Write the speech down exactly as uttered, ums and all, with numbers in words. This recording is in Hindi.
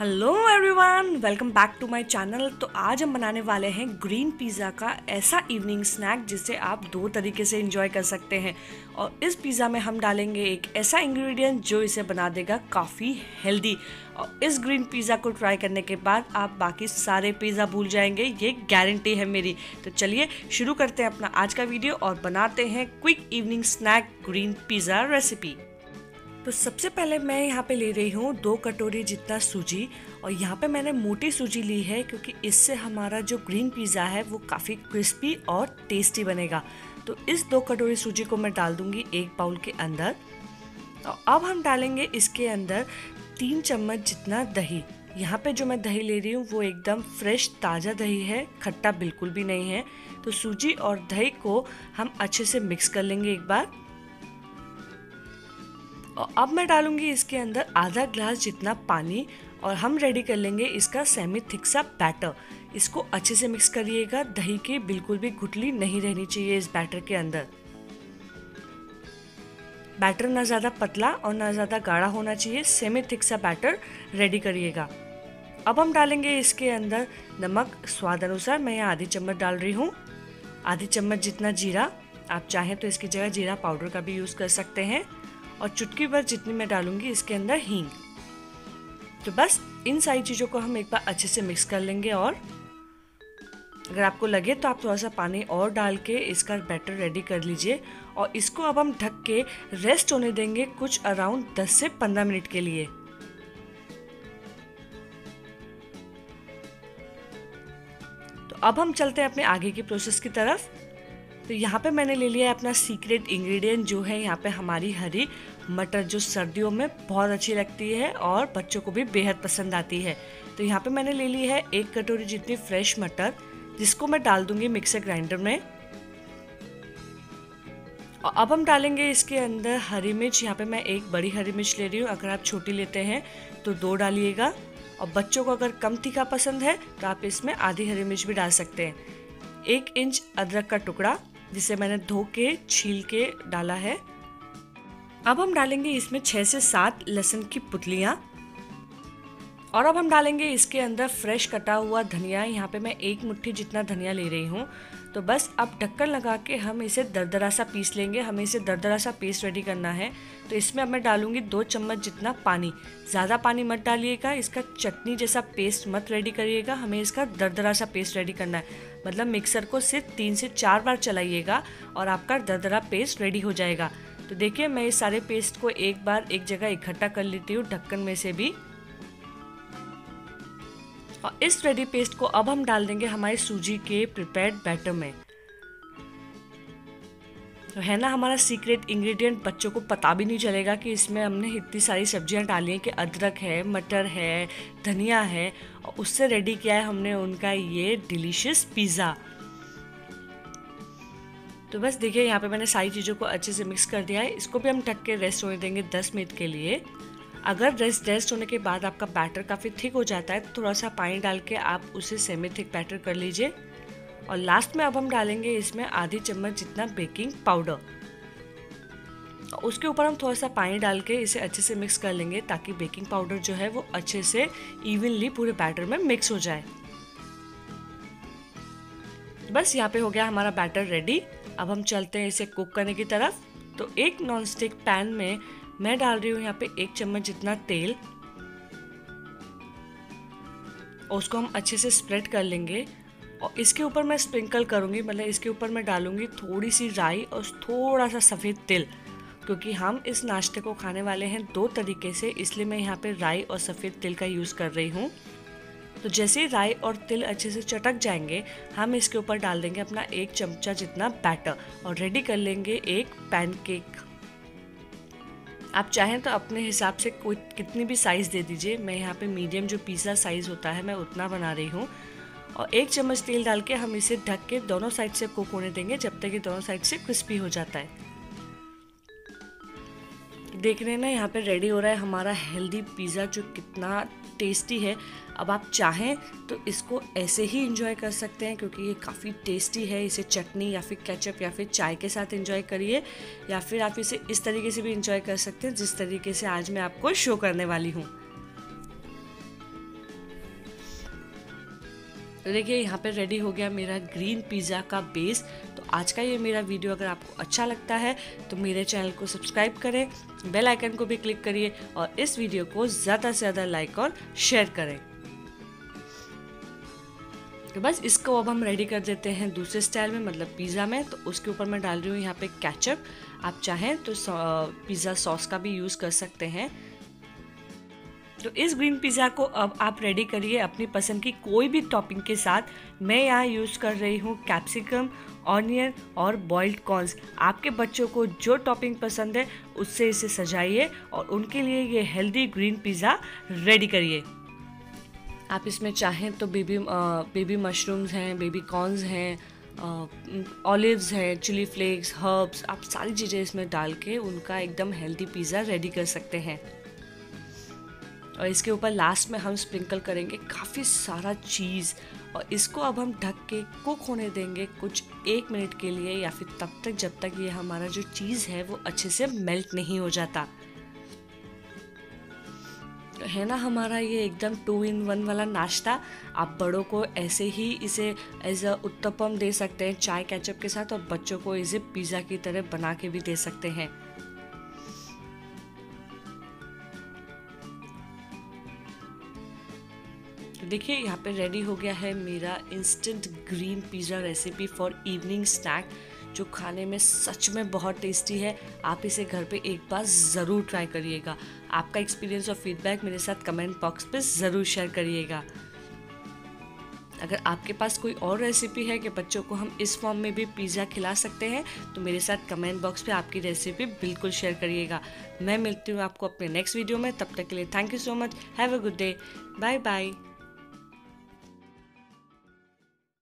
Hello everyone, welcome back to my channel. तो आज हम बनाने वाले हैं ग्रीन पिज़्ज़ा का ऐसा इवनिंग स्नैक जिसे आप दो तरीके से एंजॉय कर सकते हैं। और इस पिज़्ज़ा में हम डालेंगे एक ऐसा इंग्रेडिएंट जो इसे बना देगा काफ़ी हेल्दी। और इस ग्रीन पिज़्ज़ा को ट्राई करने के बाद आप बाकी सारे पिज़्ज़ा भूल जाएंगे, ये गारंटी है मेरी। तो चलिए शुरू करते हैं अपना आज का वीडियो और बनाते हैं quick evening snack green pizza recipe. तो सबसे पहले मैं यहाँ पे ले रही हूँ दो कटोरी जितना सूजी, और यहाँ पे मैंने मोटी सूजी ली है क्योंकि इससे हमारा जो ग्रीन पिज़्ज़ा है वो काफ़ी क्रिस्पी और टेस्टी बनेगा। तो इस दो कटोरी सूजी को मैं डाल दूँगी एक बाउल के अंदर। और अब हम डालेंगे इसके अंदर तीन चम्मच जितना दही। यहाँ पे जो मैं दही ले रही हूँ वो एकदम फ्रेश ताज़ा दही है, खट्टा बिल्कुल भी नहीं है। तो सूजी और दही को हम अच्छे से मिक्स कर लेंगे एक बार। और अब मैं डालूंगी इसके अंदर आधा ग्लास जितना पानी, और हम रेडी कर लेंगे इसका सेमी थिक सा बैटर। इसको अच्छे से मिक्स करिएगा, दही की बिल्कुल भी गुठली नहीं रहनी चाहिए इस बैटर के अंदर। बैटर ना ज़्यादा पतला और ना ज़्यादा गाढ़ा होना चाहिए, सेमी थिक सा बैटर रेडी करिएगा। अब हम डालेंगे इसके अंदर नमक स्वाद अनुसार। मैं यहाँ आधी चम्मच डाल रही हूँ, आधी चम्मच जितना जीरा। आप चाहें तो इसकी जगह जीरा पाउडर का भी यूज़ कर सकते हैं। और चुटकी भर जितनी मैं डालूंगी इसके अंदर हींग। तो बस इन सारी चीज़ों को हम एक बार अच्छे से मिक्स कर लेंगे। और अगर आपको लगे तो आप थोड़ा सा पानी और डाल के इसका बैटर रेडी कर लीजिए। और इसको अब हम ढक के रेस्ट होने देंगे कुछ अराउंड दस से पंद्रह मिनट के लिए। तो अब हम चलते हैं अपने आगे की प्रोसेस की तरफ। तो यहाँ पे मैंने ले लिया है अपना सीक्रेट इंग्रेडिएंट जो है यहाँ पे हमारी हरी मटर, जो सर्दियों में बहुत अच्छी लगती है और बच्चों को भी बेहद पसंद आती है। तो यहाँ पे मैंने ले ली है एक कटोरी जितनी फ्रेश मटर, जिसको मैं डाल दूंगी मिक्सर ग्राइंडर में। और अब हम डालेंगे इसके अंदर हरी मिर्च। यहाँ पे मैं एक बड़ी हरी मिर्च ले रही हूँ, अगर आप छोटी लेते हैं तो दो डालिएगा। और बच्चों को अगर कम तीखा पसंद है तो आप इसमें आधी हरी मिर्च भी डाल सकते हैं। एक इंच अदरक का टुकड़ा, जिसे मैंने धो के छील के डाला है। अब हम डालेंगे इसमें छः से सात लहसुन की पुतलियाँ। और अब हम डालेंगे इसके अंदर फ्रेश कटा हुआ धनिया। यहाँ पे मैं एक मुट्ठी जितना धनिया ले रही हूँ। तो बस अब ढक्कन लगा के हम इसे दरदरा सा पीस लेंगे। हमें इसे दरदरा सा पेस्ट रेडी करना है। तो इसमें अब मैं डालूँगी दो चम्मच जितना पानी। ज़्यादा पानी मत डालिएगा, इसका चटनी जैसा पेस्ट मत रेडी करिएगा। हमें इसका दरदरा सा पेस्ट रेडी करना है, मतलब मिक्सर को सिर्फ तीन से चार बार चलाइएगा और आपका दरदरा पेस्ट रेडी हो जाएगा। तो देखिए मैं इस सारे पेस्ट को एक बार एक जगह इकट्ठा कर लेती हूँ ढक्कन में से भी। और इस रेडी पेस्ट को अब हम डाल देंगे हमारे सूजी के प्रिपेयर्ड बैटर में। तो है ना हमारा सीक्रेट इंग्रेडिएंट, बच्चों को पता भी नहीं चलेगा कि इसमें हमने इतनी सारी सब्जियां डाली हैं कि अदरक है, मटर है, धनिया है, और उससे रेडी किया है हमने उनका ये डिलीशियस पिज़्ज़ा। तो बस देखिए यहाँ पे मैंने सारी चीज़ों को अच्छे से मिक्स कर दिया है। इसको भी हम ढक के रेस्ट होने देंगे दस मिनट के लिए। अगर रेस्ट रेस्ट होने के बाद आपका बैटर काफ़ी थिक हो जाता है तो थोड़ा सा पानी डाल के आप उसे सेमी थिक बैटर कर लीजिए। और लास्ट में अब हम डालेंगे इसमें आधी चम्मच जितना बेकिंग पाउडर, और उसके ऊपर हम थोड़ा सा पानी डाल के इसे अच्छे से मिक्स कर लेंगे ताकि बेकिंग पाउडर जो है वो अच्छे से इवनली पूरे बैटर में मिक्स हो जाए। बस यहाँ पे हो गया हमारा बैटर रेडी। अब हम चलते हैं इसे कुक करने की तरफ। तो एक नॉन स्टिक पैन में मैं डाल रही हूँ यहाँ पे एक चम्मच जितना तेल, और उसको हम अच्छे से स्प्रेड कर लेंगे। और इसके ऊपर मैं स्प्रिंकल करूँगी, मतलब इसके ऊपर मैं डालूँगी थोड़ी सी राई और थोड़ा सा सफ़ेद तिल, क्योंकि हम इस नाश्ते को खाने वाले हैं दो तरीके से, इसलिए मैं यहाँ पे राई और सफ़ेद तिल का यूज़ कर रही हूँ। तो जैसे ही राई और तिल अच्छे से चटक जाएंगे हम इसके ऊपर डाल देंगे अपना एक चमचा जितना बैटर और रेडी कर लेंगे एक पैनकेक। आप चाहें तो अपने हिसाब से कोई कितनी भी साइज़ दे दीजिए। मैं यहाँ पे मीडियम जो पिज़्ज़ा साइज़ होता है मैं उतना बना रही हूँ। और एक चम्मच तेल डाल के हम इसे ढक के दोनों साइड से कुक होने देंगे जब तक कि दोनों साइड से क्रिस्पी हो जाता है। देख रहे हैं ना यहाँ पे रेडी हो रहा है हमारा हेल्दी पिज़्ज़ा जो कितना टेस्टी है। अब आप चाहें तो इसको ऐसे ही एंजॉय कर सकते हैं क्योंकि ये काफ़ी टेस्टी है। इसे चटनी या फिर केचप या फिर चाय के साथ एंजॉय करिए, या फिर आप इसे इस तरीके से भी एंजॉय कर सकते हैं जिस तरीके से आज मैं आपको शो करने वाली हूँ। तो देखिए यहाँ पे रेडी हो गया मेरा ग्रीन पिज़्ज़ा का बेस। तो आज का ये मेरा वीडियो अगर आपको अच्छा लगता है तो मेरे चैनल को सब्सक्राइब करें, बेल आइकन को भी क्लिक करिए और इस वीडियो को ज़्यादा से ज़्यादा लाइक और शेयर करें। तो बस इसको अब हम रेडी कर देते हैं दूसरे स्टाइल में, मतलब पिज़्ज़ा में। तो उसके ऊपर मैं डाल रही हूँ यहाँ पे केचप। आप चाहें तो पिज़्ज़ा सॉस का भी यूज़ कर सकते हैं। तो इस ग्रीन पिज़्ज़ा को अब आप रेडी करिए अपनी पसंद की कोई भी टॉपिंग के साथ। मैं यहाँ यूज़ कर रही हूँ कैप्सिकम, ऑनियन और बॉइल्ड कॉर्न्स। आपके बच्चों को जो टॉपिंग पसंद है उससे इसे सजाइए और उनके लिए ये हेल्दी ग्रीन पिज़्ज़ा रेडी करिए। आप इसमें चाहें तो बेबी बेबी मशरूम्स हैं, बेबी कॉर्न्स हैं, ऑलिव्स हैं, चिली फ्लेक्स, हर्ब्स, आप सारी चीज़ें इसमें डाल के उनका एकदम हेल्दी पिज़्ज़ा रेडी कर सकते हैं। और इसके ऊपर लास्ट में हम स्प्रिंकल करेंगे काफ़ी सारा चीज़ और इसको अब हम ढक के कुक होने देंगे कुछ एक मिनट के लिए, या फिर तब तक जब तक ये हमारा जो चीज़ है वो अच्छे से मेल्ट नहीं हो जाता है ना। हमारा ये एकदम टू इन वन वाला नाश्ता आप बड़ों को ऐसे ही इसे एज अ उत्तपम दे सकते हैं चाय केचप के साथ, और बच्चों को इसे पिज़्ज़ा की तरह बना के भी दे सकते हैं। तो देखिए यहाँ पे रेडी हो गया है मेरा instant green pizza recipe for evening snack, जो खाने में सच में बहुत टेस्टी है। आप इसे घर पे एक बार ज़रूर ट्राई करिएगा। आपका एक्सपीरियंस और फीडबैक मेरे साथ कमेंट बॉक्स पे ज़रूर शेयर करिएगा। अगर आपके पास कोई और रेसिपी है कि बच्चों को हम इस फॉर्म में भी पिज़्ज़ा खिला सकते हैं तो मेरे साथ कमेंट बॉक्स पे आपकी रेसिपी बिल्कुल शेयर करिएगा। मैं मिलती हूँ आपको अपने नेक्स्ट वीडियो में, तब तक के लिए thank you so much. Have a good day. Bye bye.